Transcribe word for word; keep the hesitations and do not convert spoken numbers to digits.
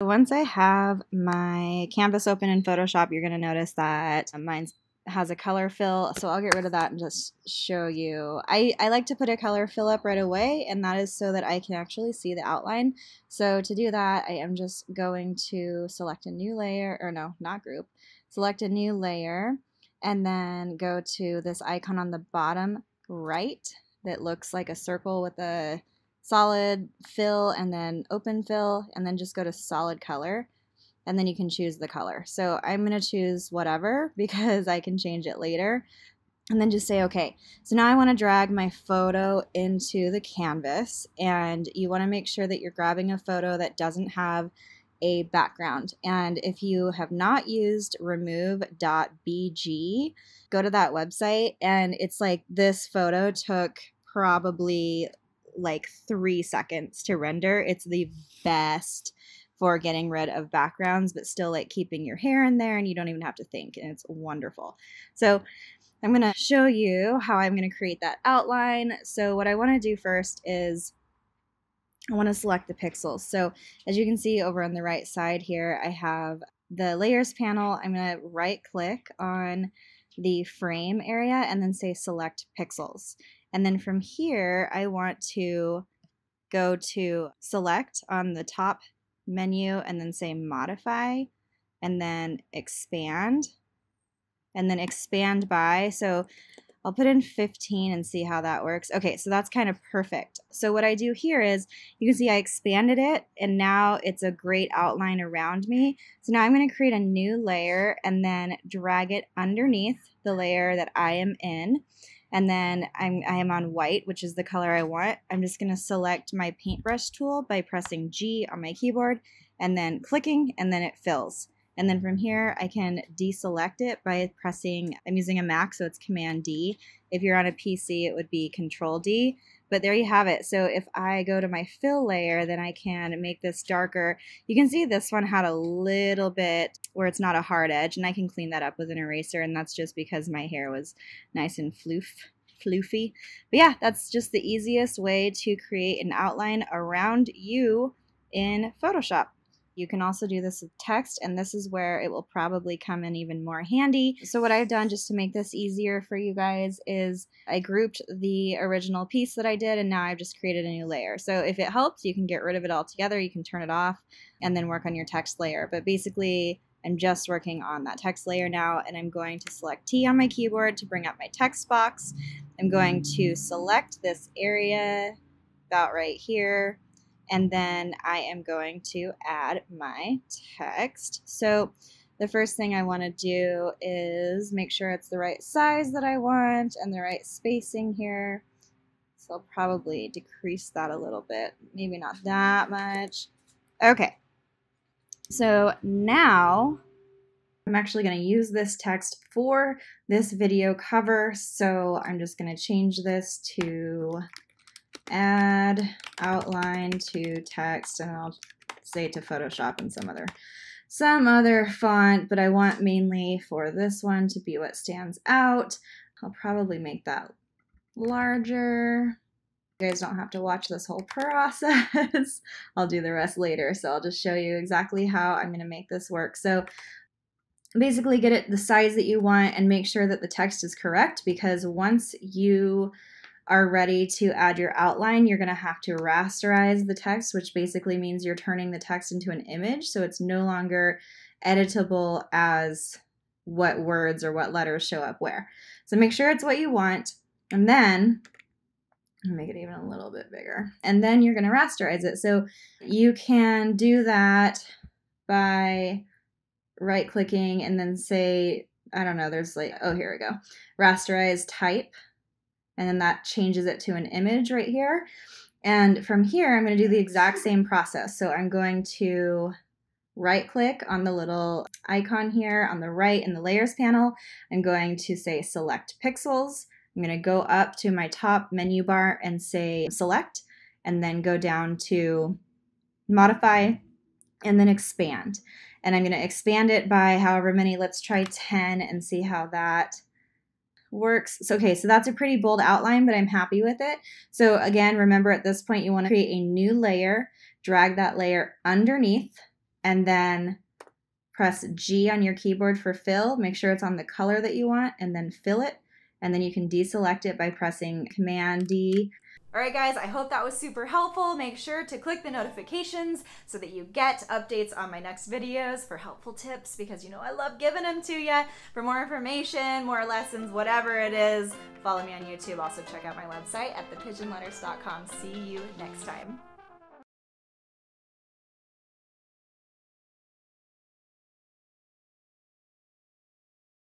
Once I have my canvas open in Photoshop, you're going to notice that mine has a color fill. So I'll get rid of that and just show you. I, I like to put a color fill up right away, and that is so that I can actually see the outline. So to do that, I am just going to select a new layer, or no, not group, select a new layer, and then go to this icon on the bottom right that looks like a circle with a solid fill and then open fill, and then just go to solid color, and then you can choose the color. So I'm going to choose whatever because I can change it later, and then just say okay. So now I want to drag my photo into the canvas, and you want to make sure that you're grabbing a photo that doesn't have a background. And if you have not used remove dot B G, go to that website, and it's like this photo took probably like three seconds to render. It's the best for getting rid of backgrounds, but still like keeping your hair in there and you don't even have to think, and it's wonderful. So I'm gonna show you how I'm gonna create that outline. So what I wanna do first is I wanna select the pixels. So as you can see over on the right side here, I have the layers panel. I'm gonna right click on the frame area and then say select pixels. And then from here, I want to go to select on the top menu and then say modify and then expand and then expand by. So I'll put in fifteen and see how that works. Okay, so that's kind of perfect. So what I do here is you can see I expanded it, and now it's a great outline around me. So now I'm going to create a new layer and then drag it underneath the layer that I am in. And then I'm, I am on white, which is the color I want. I'm just going to select my paintbrush tool by pressing G on my keyboard and then clicking, and then it fills. And then from here, I can deselect it by pressing, I'm using a Mac, so it's Command D. If you're on a P C, it would be Control D. But there you have it. So if I go to my fill layer, then I can make this darker. You can see this one had a little bit where it's not a hard edge, and I can clean that up with an eraser, and that's just because my hair was nice and floof, floofy. But yeah, that's just the easiest way to create an outline around you in Photoshop. You can also do this with text, and this is where it will probably come in even more handy. So what I've done just to make this easier for you guys is I grouped the original piece that I did, and now I've just created a new layer. So if it helps, you can get rid of it altogether, you can turn it off, and then work on your text layer. But basically, I'm just working on that text layer now, and I'm going to select T on my keyboard to bring up my text box. I'm going to select this area about right here, and then I am going to add my text. So the first thing I want to do is make sure it's the right size that I want and the right spacing here. So I'll probably decrease that a little bit, maybe not that much. Okay, so now I'm actually going to use this text for this video cover. So I'm just going to change this to add outline to text, and I'll say to Photoshop and some other some other font, but I want mainly for this one to be what stands out. I'll probably make that larger. You guys don't have to watch this whole process. I'll do the rest later, so I'll just show you exactly how I'm going to make this work. So basically, get it the size that you want and make sure that the text is correct, because once you are ready to add your outline, you're going to have to rasterize the text, which basically means you're turning the text into an image, so it's no longer editable as what words or what letters show up where. So make sure it's what you want, and then make it even a little bit bigger, and then you're going to rasterize it. So you can do that by right clicking and then say, I don't know, there's like, oh, here we go, rasterize type. And then that changes it to an image right here. And from here, I'm going to do the exact same process. So I'm going to right click on the little icon here on the right in the layers panel. I'm going to say select pixels. I'm going to go up to my top menu bar and say select, and then go down to modify and then expand. And I'm going to expand it by however many, let's try ten and see how that works. So, okay, so that's a pretty bold outline, but I'm happy with it. So again, remember at this point, you want to create a new layer, drag that layer underneath and then press G on your keyboard for fill. Make sure it's on the color that you want and then fill it. And then you can deselect it by pressing Command D. All right, guys, I hope that was super helpful. Make sure to click the notifications so that you get updates on my next videos for helpful tips, because you know I love giving them to you. For more information, more lessons, whatever it is, follow me on YouTube. Also check out my website at the pigeon letters dot com. See you next time.